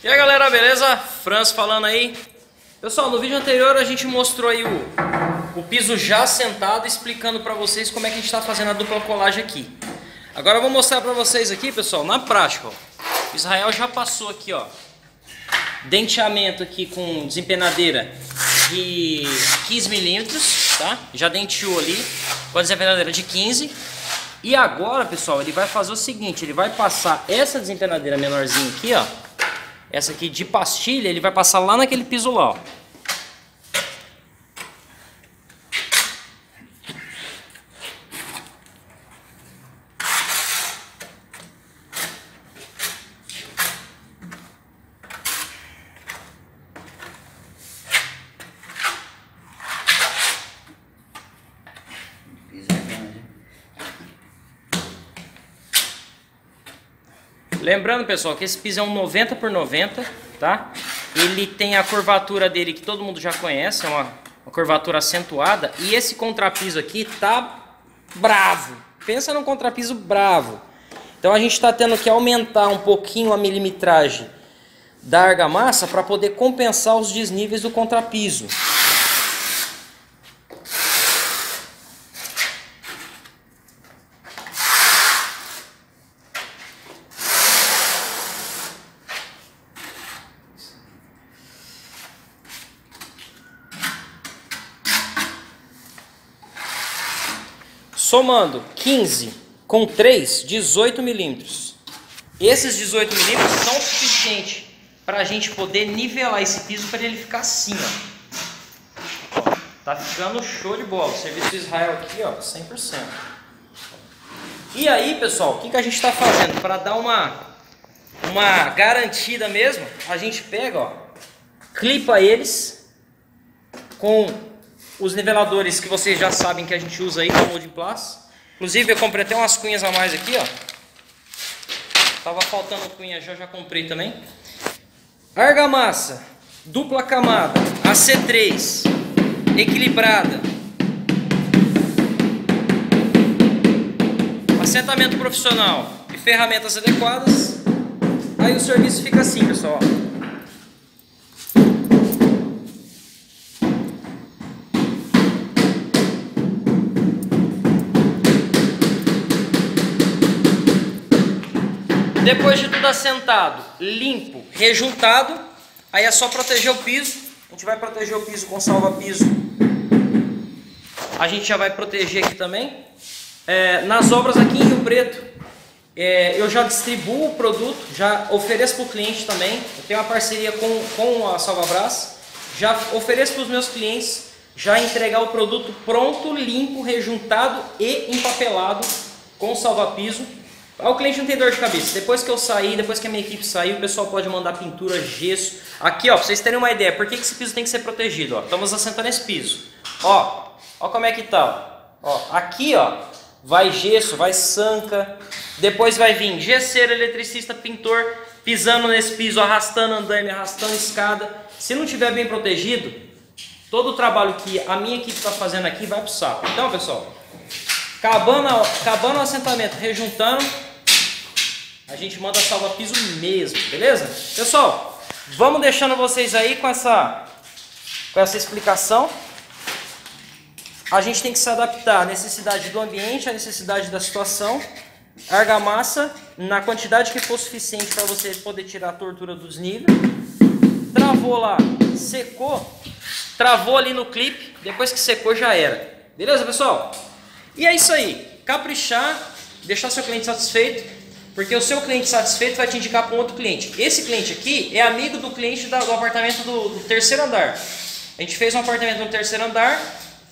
E aí galera, beleza? Franz falando aí. Pessoal, no vídeo anterior a gente mostrou aí o piso já sentado, explicando pra vocês como é que a gente tá fazendo a dupla colagem aqui. Agora eu vou mostrar pra vocês aqui, pessoal, na prática, ó. Israel já passou aqui, ó, denteamento aqui com desempenadeira de 15 mm, tá? Já denteou ali com a desempenadeira de 15. E agora, pessoal, ele vai fazer o seguinte, ele vai passar essa desempenadeira menorzinha aqui, ó, essa aqui de pastilha, ele vai passar lá naquele piso lá, ó. Lembrando, pessoal, que esse piso é um 90 por 90, tá? Ele tem a curvatura dele que todo mundo já conhece, é uma curvatura acentuada. E esse contrapiso aqui tá bravo. Pensa num contrapiso bravo. Então a gente está tendo que aumentar um pouquinho a milimetragem da argamassa para poder compensar os desníveis do contrapiso. Somando 15 com 3, 18 milímetros. Esses 18 milímetros são o suficiente para a gente poder nivelar esse piso para ele ficar assim, ó. Tá ficando show de bola. O serviço do Israel aqui, ó, 100%. E aí, pessoal, o que a gente está fazendo? Para dar uma garantida mesmo, a gente pega, ó, clipa eles com os niveladores que vocês já sabem que a gente usa aí, o Mold Plus. Inclusive eu comprei até umas cunhas a mais aqui, ó. Tava faltando cunha, já comprei também. Argamassa, dupla camada, AC3, equilibrada. Assentamento profissional e ferramentas adequadas. Aí o serviço fica assim, pessoal, ó. Depois de tudo assentado, limpo, rejuntado, aí é só proteger o piso. A gente vai proteger o piso com salva-piso. A gente já vai proteger aqui também. Nas obras aqui em Rio Preto, eu já distribuo o produto, já ofereço para o cliente também. Eu tenho uma parceria com a Salva Brás. Já ofereço para os meus clientes já entregar o produto pronto, limpo, rejuntado e empapelado com salva-piso. O cliente não tem dor de cabeça. Depois que eu sair, depois que a minha equipe sair, o pessoal pode mandar pintura, gesso. Aqui, ó, pra vocês terem uma ideia, por que esse piso tem que ser protegido, ó. Estamos assentando esse piso. Ó como é que tá, ó. Aqui, ó, vai gesso, vai sanca. Depois vai vir gesseiro, eletricista, pintor, pisando nesse piso, arrastando andaime, arrastando escada. Se não tiver bem protegido, todo o trabalho que a minha equipe tá fazendo aqui vai pro saco. Então, pessoal, acabando o assentamento, rejuntando, a gente manda salva-piso mesmo, beleza? Pessoal, vamos deixando vocês aí com essa explicação. A gente tem que se adaptar à necessidade do ambiente, à necessidade da situação. Argamassa, na quantidade que for suficiente para você poder tirar a tortura dos níveis. Travou lá, secou, travou ali no clipe, depois que secou já era. Beleza, pessoal? E é isso aí. Caprichar, deixar seu cliente satisfeito. Porque o seu cliente satisfeito vai te indicar para um outro cliente. Esse cliente aqui é amigo do cliente do apartamento do terceiro andar. A gente fez um apartamento no terceiro andar,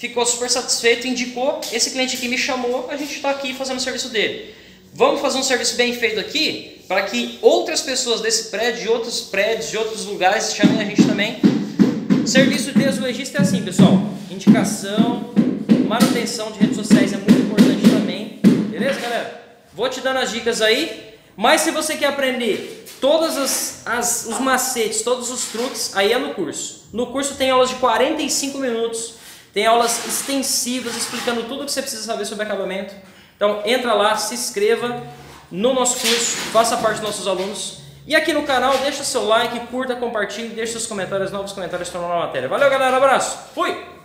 ficou super satisfeito, indicou. Esse cliente aqui me chamou, a gente está aqui fazendo o serviço dele. Vamos fazer um serviço bem feito aqui, para que outras pessoas desse prédio, de outros prédios, de outros lugares, chamem a gente também. Serviço de azulejista é assim, pessoal. Indicação, manutenção de redes sociais é muito importante também. Beleza, galera? Vou te dando as dicas aí, mas se você quer aprender todos os macetes, todos os truques, aí é no curso. No curso tem aulas de 45 minutos, tem aulas extensivas explicando tudo o que você precisa saber sobre acabamento. Então entra lá, se inscreva no nosso curso, faça parte dos nossos alunos. E aqui no canal, deixa seu like, curta, compartilhe, deixa seus comentários, novos comentários, tornando a matéria. Valeu, galera, abraço, fui!